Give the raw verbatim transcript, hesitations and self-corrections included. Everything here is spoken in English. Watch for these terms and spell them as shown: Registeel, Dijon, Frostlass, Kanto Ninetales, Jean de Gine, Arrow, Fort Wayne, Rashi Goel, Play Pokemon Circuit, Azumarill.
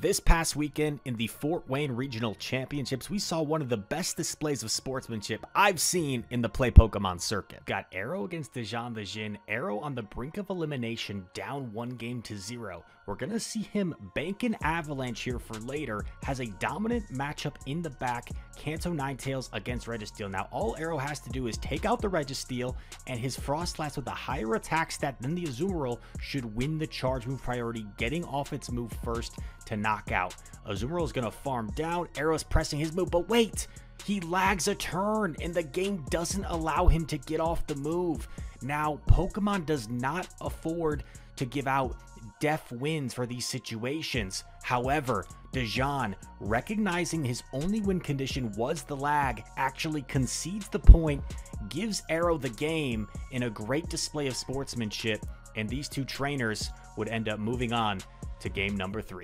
This past weekend in the Fort Wayne Regional Championships, we saw one of the best displays of sportsmanship I've seen in the Play Pokemon Circuit. Got Arrow against Jean de Gine, Arrow on the brink of elimination, down one game to zero. We're gonna see him bank an Avalanche here for later, has a dominant matchup in the back, Kanto Ninetales against Registeel. Now all Arrow has to do is take out the Registeel, and his Frostlass with a higher attack stat than the Azumarill should win the charge move priority, getting off its move first to knock out. Azumarill is going to farm down. Arrow's pressing his move, but wait, he lags a turn and the game doesn't allow him to get off the move. Now, Pokemon does not afford to give out def wins for these situations. However, Dijon, recognizing his only win condition was the lag, actually concedes the point, gives Arrow the game in a great display of sportsmanship, and these two trainers would end up moving on to game number three.